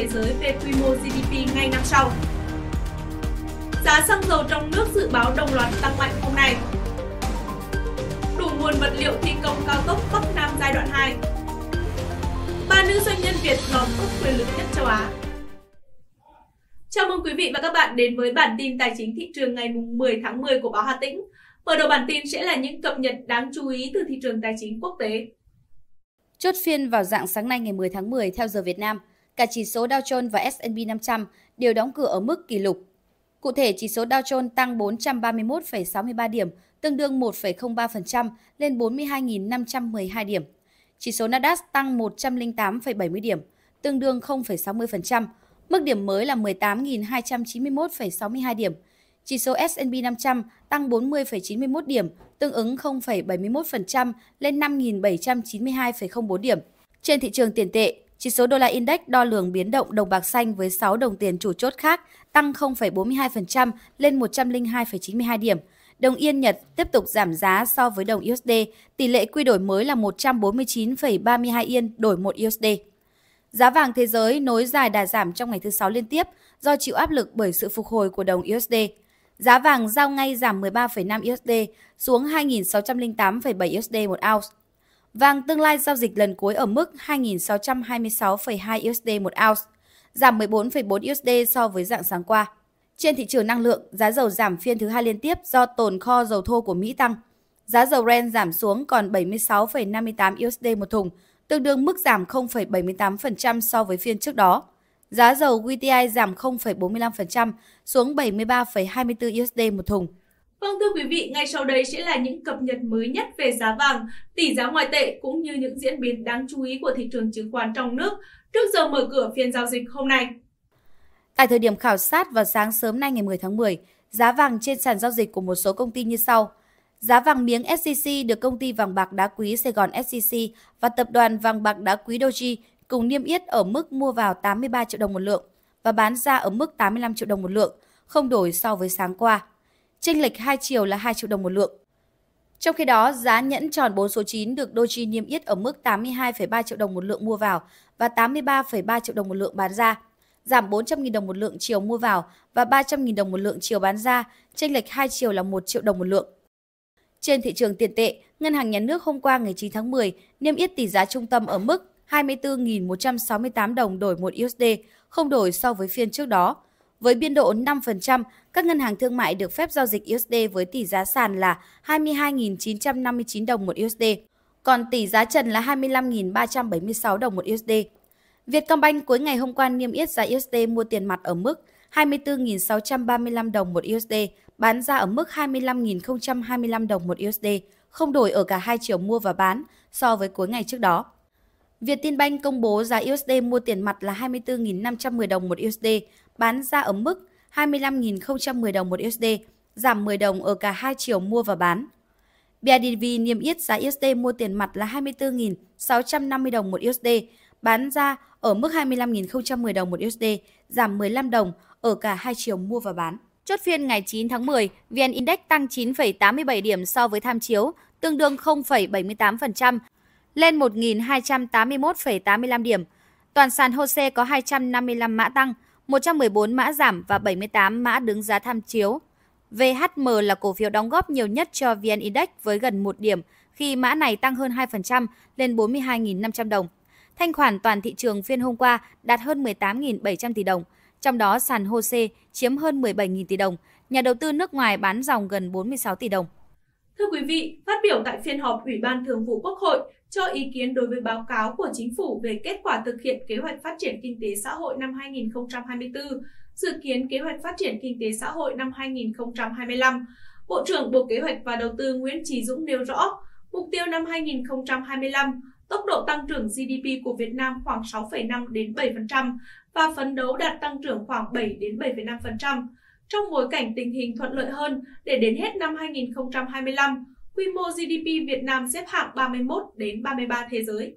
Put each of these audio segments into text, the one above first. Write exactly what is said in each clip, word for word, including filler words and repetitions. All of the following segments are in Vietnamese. thế giới về quy mô giê đê pê ngay năm sau. Giá xăng dầu trong nước dự báo đồng loạt tăng mạnh hôm nay. Đủ nguồn vật liệu thi công cao tốc Bắc Nam giai đoạn hai. Ba nữ doanh nhân Việt lọt top quyền lực nhất châu Á. Chào mừng quý vị và các bạn đến với bản tin tài chính thị trường ngày mười tháng mười của Báo Hà Tĩnh. Mở đầu bản tin sẽ là những cập nhật đáng chú ý từ thị trường tài chính quốc tế. Chốt phiên vào rạng sáng nay ngày mười tháng mười theo giờ Việt Nam, cả chỉ số Dow Jones và S and P năm trăm đều đóng cửa ở mức kỷ lục. Cụ thể, chỉ số Dow Jones tăng bốn trăm ba mươi mốt phẩy sáu ba điểm, tương đương một phẩy không ba phần trăm lên bốn mươi hai nghìn năm trăm mười hai điểm. Chỉ số Nasdaq tăng một trăm lẻ tám phẩy bảy mươi điểm, tương đương không phẩy sáu mươi phần trăm, mức điểm mới là mười tám nghìn hai trăm chín mươi mốt phẩy sáu hai điểm. Chỉ số S and P năm trăm tăng bốn mươi phẩy chín mươi mốt điểm, tương ứng không phẩy bảy mươi mốt phần trăm lên năm nghìn bảy trăm chín mươi hai phẩy không bốn điểm. Trên thị trường tiền tệ, chỉ số đô la index đo lường biến động đồng bạc xanh với sáu đồng tiền chủ chốt khác tăng không phẩy bốn mươi hai phần trăm lên một trăm lẻ hai phẩy chín mươi hai điểm. Đồng Yên Nhật tiếp tục giảm giá so với đồng u ét đê, tỷ lệ quy đổi mới là một trăm bốn mươi chín phẩy ba mươi hai Yên đổi một u ét đê. Giá vàng thế giới nối dài đà giảm trong ngày thứ sáu liên tiếp do chịu áp lực bởi sự phục hồi của đồng u ét đê. Giá vàng giao ngay giảm mười ba phẩy năm u ét đê xuống hai nghìn sáu trăm lẻ tám phẩy bảy u ét đê một ounce. Vàng tương lai giao dịch lần cuối ở mức hai nghìn sáu trăm hai mươi sáu phẩy hai u ét đê một ounce, giảm mười bốn phẩy bốn u ét đê so với rạng sáng qua. Trên thị trường năng lượng, giá dầu giảm phiên thứ hai liên tiếp do tồn kho dầu thô của Mỹ tăng. Giá dầu Brent giảm xuống còn bảy mươi sáu phẩy năm mươi tám u ét đê một thùng, tương đương mức giảm không phẩy bảy mươi tám phần trăm so với phiên trước đó. Giá dầu W T I giảm không phẩy bốn mươi lăm phần trăm xuống bảy mươi ba phẩy hai mươi tư u ét đê một thùng. Vâng, thưa quý vị, ngay sau đây sẽ là những cập nhật mới nhất về giá vàng, tỷ giá ngoại tệ cũng như những diễn biến đáng chú ý của thị trường chứng khoán trong nước trước giờ mở cửa phiên giao dịch hôm nay. Tại thời điểm khảo sát vào sáng sớm nay ngày mười tháng mười, giá vàng trên sàn giao dịch của một số công ty như sau. Giá vàng miếng ét xê xê được công ty vàng bạc đá quý Sài Gòn ét xê xê và tập đoàn vàng bạc đá quý Doji cùng niêm yết ở mức mua vào tám mươi ba triệu đồng một lượng và bán ra ở mức tám mươi lăm triệu đồng một lượng, không đổi so với sáng qua. Chênh lệch hai chiều là hai triệu đồng một lượng. Trong khi đó, giá nhẫn tròn bốn số chín được Doji niêm yết ở mức tám mươi hai phẩy ba triệu đồng một lượng mua vào và tám mươi ba phẩy ba triệu đồng một lượng bán ra, giảm bốn trăm nghìn đồng một lượng chiều mua vào và ba trăm nghìn đồng một lượng chiều bán ra, chênh lệch hai chiều là một triệu đồng một lượng. Trên thị trường tiền tệ, Ngân hàng Nhà nước hôm qua ngày chín tháng mười niêm yết tỷ giá trung tâm ở mức hai mươi tư nghìn một trăm sáu mươi tám đồng đổi một u ét đê, không đổi so với phiên trước đó. Với biên độ năm phần trăm, các ngân hàng thương mại được phép giao dịch u ét đê với tỷ giá sàn là hai mươi hai nghìn chín trăm năm mươi chín đồng một u ét đê, còn tỷ giá trần là hai mươi lăm nghìn ba trăm bảy mươi sáu đồng một u ét đê. Vietcombank cuối ngày hôm qua niêm yết giá u ét đê mua tiền mặt ở mức hai mươi tư nghìn sáu trăm ba mươi lăm đồng một u ét đê, bán ra ở mức hai mươi lăm nghìn không trăm hai mươi lăm đồng một u ét đê, không đổi ở cả hai chiều mua và bán so với cuối ngày trước đó. Vietinbank công bố giá u ét đê mua tiền mặt là hai mươi tư nghìn năm trăm mười đồng một u ét đê, bán ra ở mức hai mươi lăm nghìn không trăm mười đồng một u ét đê, giảm mười đồng ở cả hai chiều mua và bán. bê i đê vê niêm yết giá u ét đê mua tiền mặt là hai mươi tư nghìn sáu trăm năm mươi đồng một u ét đê, bán ra ở mức hai mươi lăm nghìn không trăm mười đồng một u ét đê, giảm mười lăm đồng ở cả hai chiều mua và bán. Chốt phiên ngày chín tháng mười, vê en Index tăng chín phẩy tám mươi bảy điểm so với tham chiếu, tương đương không phẩy bảy mươi tám phần trăm, lên một nghìn hai trăm tám mươi mốt phẩy tám mươi lăm điểm. Toàn sàn HOSE có hai trăm năm mươi lăm mã tăng, một trăm mười bốn mã giảm và bảy mươi tám mã đứng giá tham chiếu. vê hát em là cổ phiếu đóng góp nhiều nhất cho vê en Index với gần một điểm, khi mã này tăng hơn hai phần trăm lên bốn mươi hai nghìn năm trăm đồng. Thanh khoản toàn thị trường phiên hôm qua đạt hơn mười tám nghìn bảy trăm tỷ đồng, trong đó sàn HOSE chiếm hơn mười bảy nghìn tỷ đồng, nhà đầu tư nước ngoài bán ròng gần bốn mươi sáu tỷ đồng. Thưa quý vị, phát biểu tại phiên họp Ủy ban Thường vụ Quốc hội cho ý kiến đối với báo cáo của Chính phủ về kết quả thực hiện kế hoạch phát triển kinh tế xã hội năm hai nghìn không trăm hai mươi tư, dự kiến kế hoạch phát triển kinh tế xã hội năm hai nghìn không trăm hai mươi lăm, Bộ trưởng Bộ Kế hoạch và Đầu tư Nguyễn Chí Dũng nêu rõ, mục tiêu năm hai nghìn không trăm hai mươi lăm, tốc độ tăng trưởng giê đê pê của Việt Nam khoảng sáu phẩy năm đến bảy phần trăm và phấn đấu đạt tăng trưởng khoảng bảy đến bảy phẩy năm phần trăm. Trong bối cảnh tình hình thuận lợi hơn để đến hết năm hai nghìn không trăm hai mươi lăm, quy mô giê đê pê Việt Nam xếp hạng ba mươi mốt đến ba mươi ba thế giới.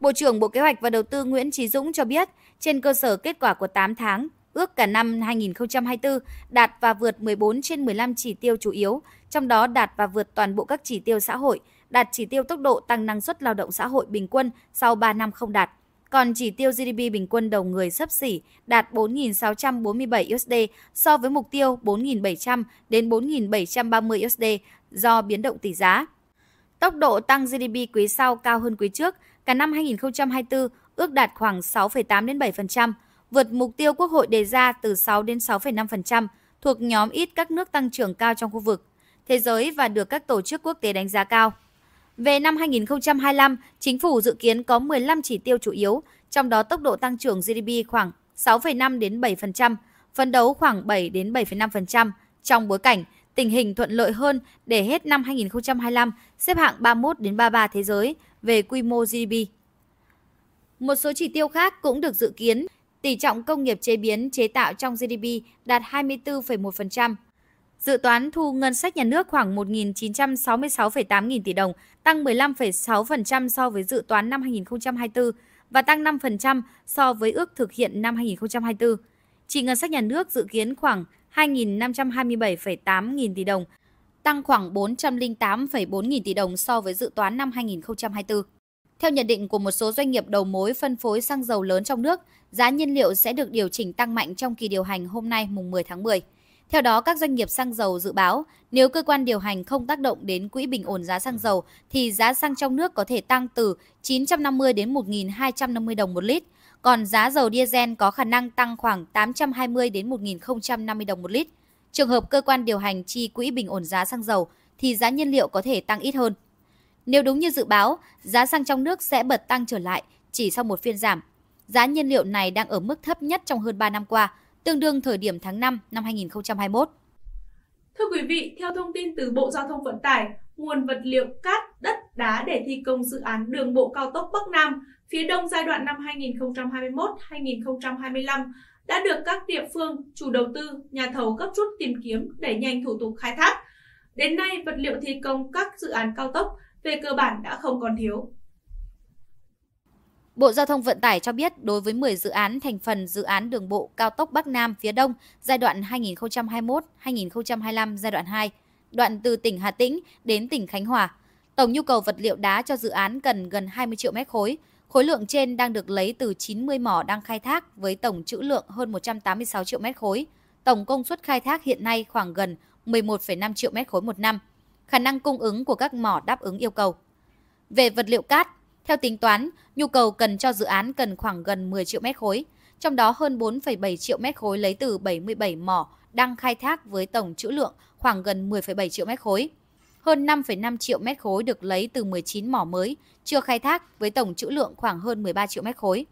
Bộ trưởng Bộ Kế hoạch và Đầu tư Nguyễn Chí Dũng cho biết, trên cơ sở kết quả của tám tháng, ước cả năm hai nghìn không trăm hai mươi tư đạt và vượt mười bốn trên mười lăm chỉ tiêu chủ yếu, trong đó đạt và vượt toàn bộ các chỉ tiêu xã hội, đạt chỉ tiêu tốc độ tăng năng suất lao động xã hội bình quân sau ba năm không đạt. còn chỉ tiêu giê đê pê bình quân đầu người xấp xỉ đạt bốn nghìn sáu trăm bốn mươi bảy u ét đê so với mục tiêu bốn nghìn bảy trăm đến bốn nghìn bảy trăm ba mươi u ét đê do biến động tỷ giá. Tốc độ tăng giê đê pê quý sau cao hơn quý trước, cả năm hai nghìn không trăm hai mươi tư ước đạt khoảng sáu phẩy tám đến bảy phần trăm, vượt mục tiêu Quốc hội đề ra từ sáu đến sáu phẩy năm phần trăm, thuộc nhóm ít các nước tăng trưởng cao trong khu vực, thế giới và được các tổ chức quốc tế đánh giá cao. Về năm hai nghìn không trăm hai mươi lăm, chính phủ dự kiến có mười lăm chỉ tiêu chủ yếu, trong đó tốc độ tăng trưởng giê đê pê khoảng sáu phẩy năm đến bảy phần trăm, phấn đấu khoảng bảy đến bảy phẩy năm phần trăm trong bối cảnh tình hình thuận lợi hơn để hết năm hai nghìn không trăm hai mươi lăm xếp hạng ba mươi mốt đến ba mươi ba thế giới về quy mô giê đê pê. Một số chỉ tiêu khác cũng được dự kiến, tỷ trọng công nghiệp chế biến chế tạo trong giê đê pê đạt hai mươi tư phẩy một phần trăm. Dự toán thu ngân sách nhà nước khoảng một nghìn chín trăm sáu mươi sáu phẩy tám nghìn tỷ đồng, tăng mười lăm phẩy sáu phần trăm so với dự toán năm hai nghìn không trăm hai mươi tư và tăng năm phần trăm so với ước thực hiện năm hai nghìn không trăm hai mươi tư. Chi ngân sách nhà nước dự kiến khoảng hai nghìn năm trăm hai mươi bảy phẩy tám nghìn tỷ đồng, tăng khoảng bốn trăm lẻ tám phẩy bốn nghìn tỷ đồng so với dự toán năm hai nghìn không trăm hai mươi tư. Theo nhận định của một số doanh nghiệp đầu mối phân phối xăng dầu lớn trong nước, giá nhiên liệu sẽ được điều chỉnh tăng mạnh trong kỳ điều hành hôm nay mùng mười tháng mười. Theo đó, các doanh nghiệp xăng dầu dự báo nếu cơ quan điều hành không tác động đến quỹ bình ổn giá xăng dầu thì giá xăng trong nước có thể tăng từ chín trăm năm mươi đến một nghìn hai trăm năm mươi đồng một lít, còn giá dầu diesel có khả năng tăng khoảng tám trăm hai mươi đến một nghìn không trăm năm mươi đồng một lít. Trường hợp cơ quan điều hành chi quỹ bình ổn giá xăng dầu thì giá nhiên liệu có thể tăng ít hơn. Nếu đúng như dự báo, giá xăng trong nước sẽ bật tăng trở lại chỉ sau một phiên giảm. Giá nhiên liệu này đang ở mức thấp nhất trong hơn ba năm qua, tương đương thời điểm tháng năm năm hai nghìn không trăm hai mươi mốt. Thưa quý vị, theo thông tin từ Bộ Giao thông Vận tải, nguồn vật liệu cát, đất, đá để thi công dự án đường bộ cao tốc Bắc Nam phía Đông giai đoạn năm hai nghìn không trăm hai mươi mốt đến hai nghìn không trăm hai mươi lăm đã được các địa phương, chủ đầu tư, nhà thầu gấp rút tìm kiếm đẩy nhanh thủ tục khai thác. Đến nay, vật liệu thi công các dự án cao tốc về cơ bản đã không còn thiếu. Bộ Giao thông Vận tải cho biết đối với mười dự án thành phần dự án đường bộ cao tốc Bắc Nam phía Đông giai đoạn hai nghìn không trăm hai mươi mốt đến hai nghìn không trăm hai mươi lăm giai đoạn hai, đoạn từ tỉnh Hà Tĩnh đến tỉnh Khánh Hòa, tổng nhu cầu vật liệu đá cho dự án cần gần hai mươi triệu mét khối. Khối lượng trên đang được lấy từ chín mươi mỏ đang khai thác với tổng trữ lượng hơn một trăm tám mươi sáu triệu mét khối. Tổng công suất khai thác hiện nay khoảng gần mười một phẩy năm triệu mét khối một năm. Khả năng cung ứng của các mỏ đáp ứng yêu cầu. Về vật liệu cát, theo tính toán, nhu cầu cần cho dự án cần khoảng gần mười triệu mét khối, trong đó hơn bốn phẩy bảy triệu mét khối lấy từ bảy mươi bảy mỏ đang khai thác với tổng trữ lượng khoảng gần mười phẩy bảy triệu mét khối. Hơn năm phẩy năm triệu mét khối được lấy từ mười chín mỏ mới chưa khai thác với tổng trữ lượng khoảng hơn mười ba triệu mét khối.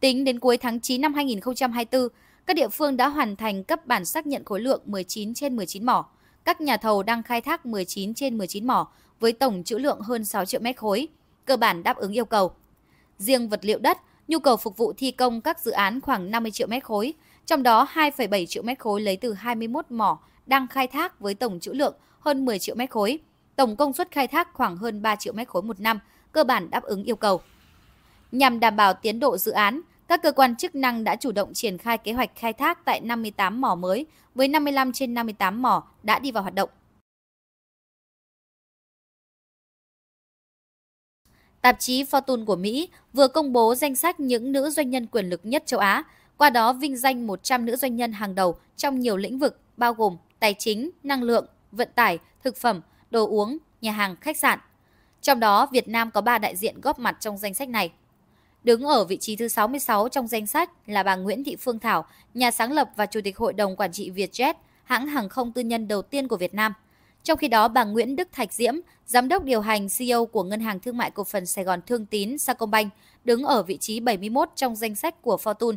Tính đến cuối tháng chín năm hai nghìn không trăm hai mươi tư, các địa phương đã hoàn thành cấp bản xác nhận khối lượng mười chín trên mười chín mỏ. Các nhà thầu đang khai thác mười chín trên mười chín mỏ với tổng trữ lượng hơn sáu triệu mét khối, cơ bản đáp ứng yêu cầu. Riêng vật liệu đất, nhu cầu phục vụ thi công các dự án khoảng năm mươi triệu mét khối, trong đó hai phẩy bảy triệu mét khối lấy từ hai mươi mốt mỏ đang khai thác với tổng trữ lượng hơn mười triệu mét khối, tổng công suất khai thác khoảng hơn ba triệu mét khối một năm, cơ bản đáp ứng yêu cầu. Nhằm đảm bảo tiến độ dự án, các cơ quan chức năng đã chủ động triển khai kế hoạch khai thác tại năm mươi tám mỏ mới, với năm mươi lăm trên năm mươi tám mỏ đã đi vào hoạt động. Tạp chí Fortune của Mỹ vừa công bố danh sách những nữ doanh nhân quyền lực nhất châu Á, qua đó vinh danh một trăm nữ doanh nhân hàng đầu trong nhiều lĩnh vực, bao gồm tài chính, năng lượng, vận tải, thực phẩm, đồ uống, nhà hàng, khách sạn. Trong đó, Việt Nam có ba đại diện góp mặt trong danh sách này. Đứng ở vị trí thứ sáu mươi sáu trong danh sách là bà Nguyễn Thị Phương Thảo, nhà sáng lập và Chủ tịch Hội đồng Quản trị Vietjet, hãng hàng không tư nhân đầu tiên của Việt Nam. Trong khi đó, bà Nguyễn Đức Thạch Diễm, Giám đốc điều hành xê e ô của Ngân hàng Thương mại Cổ phần Sài Gòn Thương Tín Sacombank, đứng ở vị trí bảy mươi mốt trong danh sách của Fortune.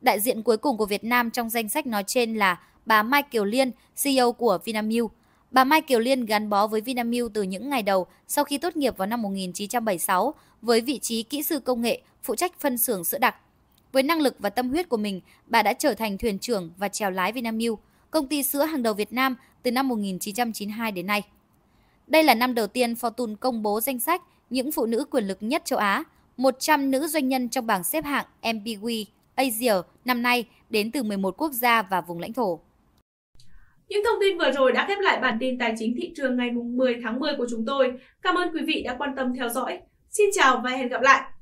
Đại diện cuối cùng của Việt Nam trong danh sách nói trên là bà Mai Kiều Liên, xê e ô của Vinamilk. Bà Mai Kiều Liên gắn bó với Vinamilk từ những ngày đầu sau khi tốt nghiệp vào năm một nghìn chín trăm bảy mươi sáu với vị trí kỹ sư công nghệ, phụ trách phân xưởng sữa đặc. Với năng lực và tâm huyết của mình, bà đã trở thành thuyền trưởng và chèo lái Vinamilk, công ty sữa hàng đầu Việt Nam từ năm một nghìn chín trăm chín mươi hai đến nay. Đây là năm đầu tiên Fortune công bố danh sách những phụ nữ quyền lực nhất châu Á, một trăm nữ doanh nhân trong bảng xếp hạng em pê vê Asia năm nay đến từ mười một quốc gia và vùng lãnh thổ. Những thông tin vừa rồi đã khép lại bản tin tài chính thị trường ngày mười tháng mười của chúng tôi. Cảm ơn quý vị đã quan tâm theo dõi. Xin chào và hẹn gặp lại!